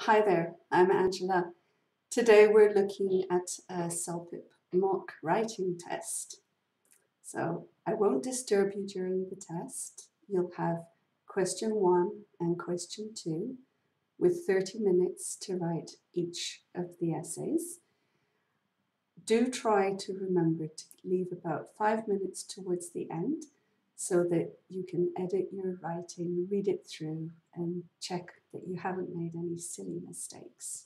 Hi there, I'm Angela. Today we're looking at a CELPIP mock writing test. So I won't disturb you during the test. You'll have question 1 and question 2 with 30 minutes to write each of the essays. Do try to remember to leave about 5 minutes towards the end so that you can edit your writing, read it through, and check that you haven't made any silly mistakes.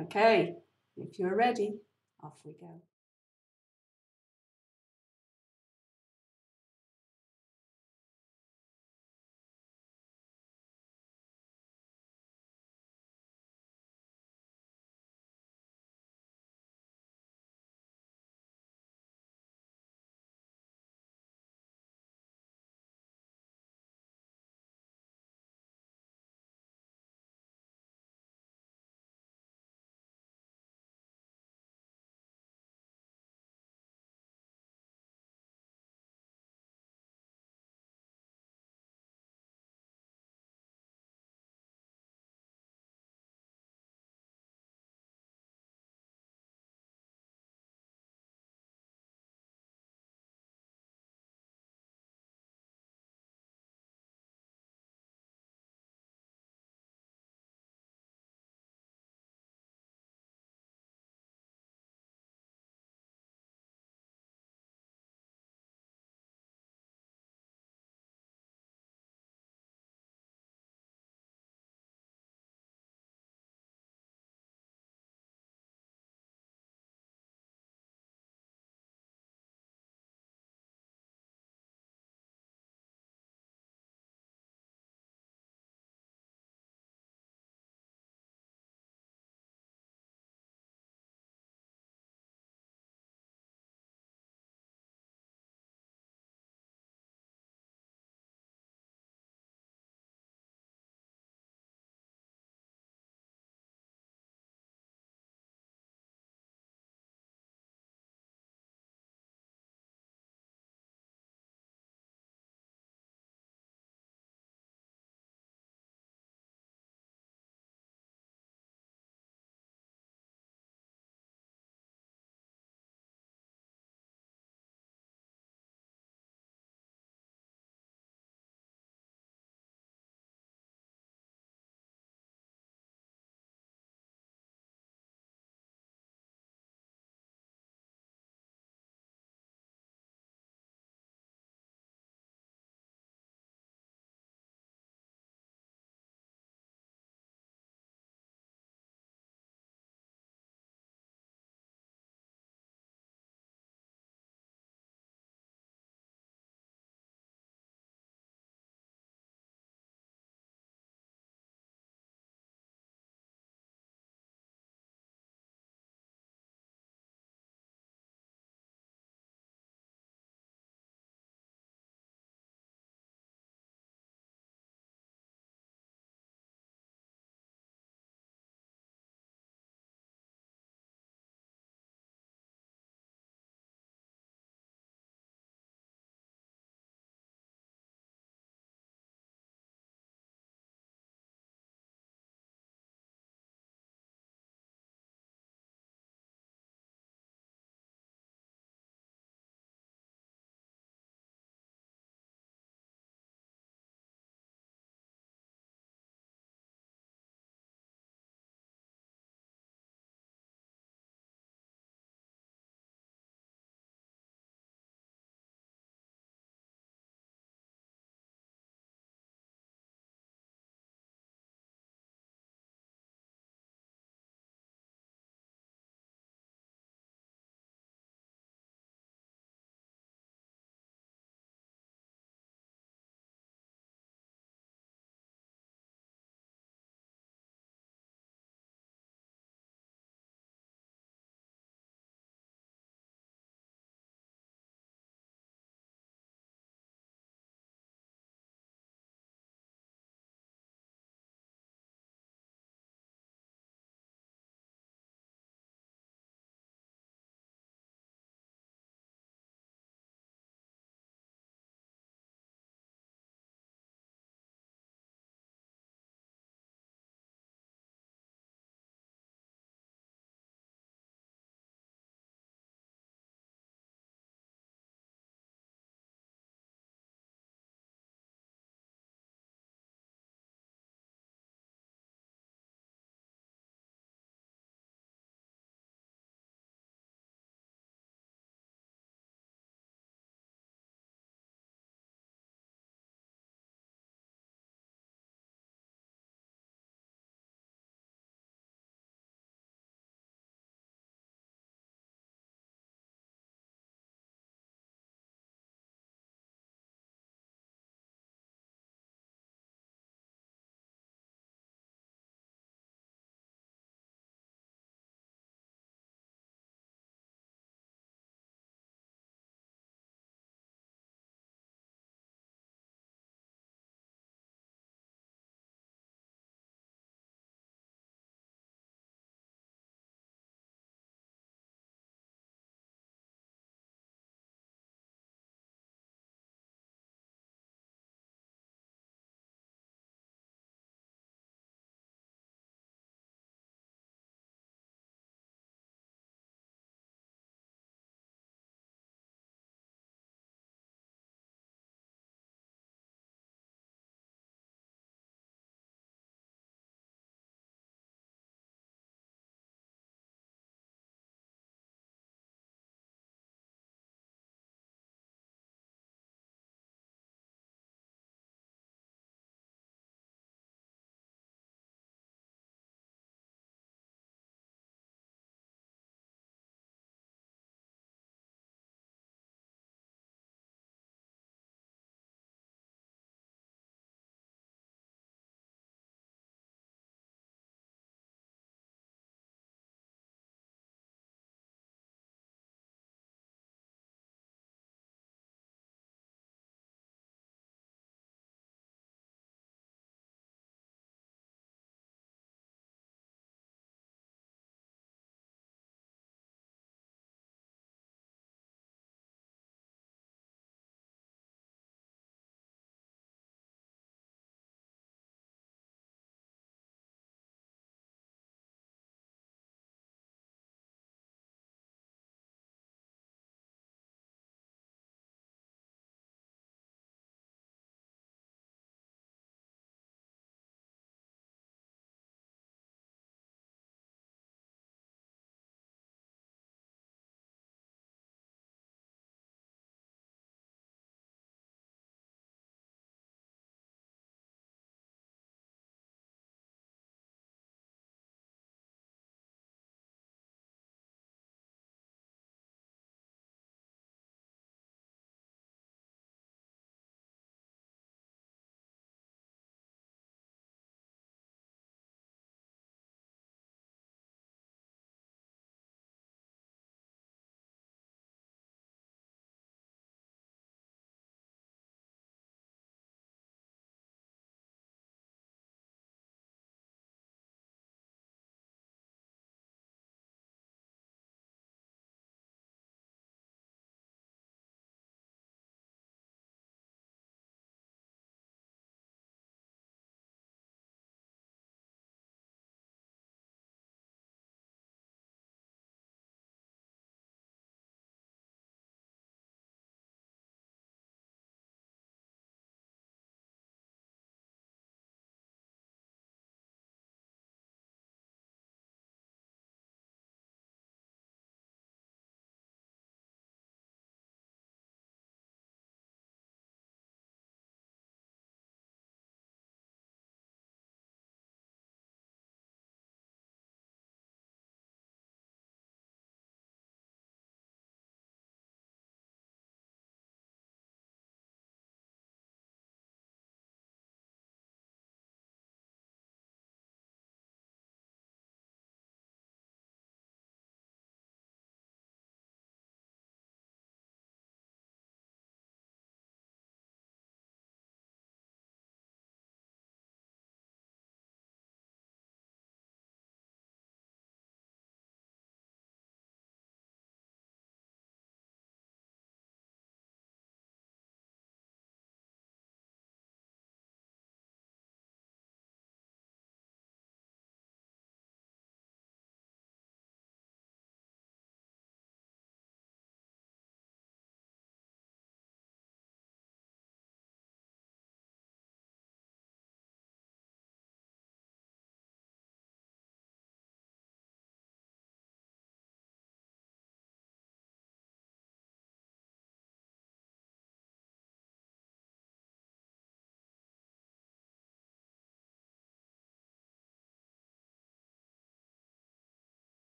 Okay, if you're ready, off we go.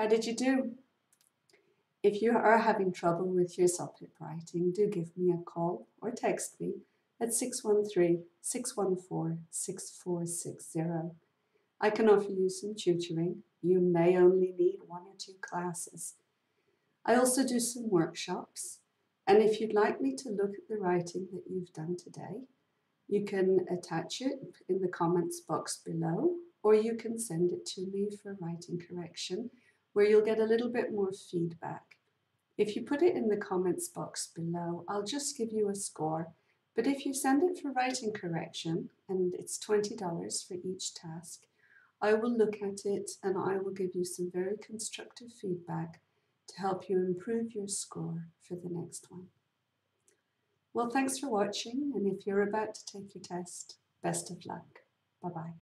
How did you do? If you are having trouble with your CELPIP writing, do give me a call or text me at 613-614-6460. I can offer you some tutoring. You may only need one or two classes. I also do some workshops, and if you'd like me to look at the writing that you've done today, you can attach it in the comments box below, or you can send it to me for writing correction, where you'll get a little bit more feedback. If you put it in the comments box below, I'll just give you a score, but if you send it for writing correction, and it's $20 for each task, I will look at it and I will give you some very constructive feedback to help you improve your score for the next one. Well, thanks for watching, and if you're about to take your test, best of luck. Bye-bye.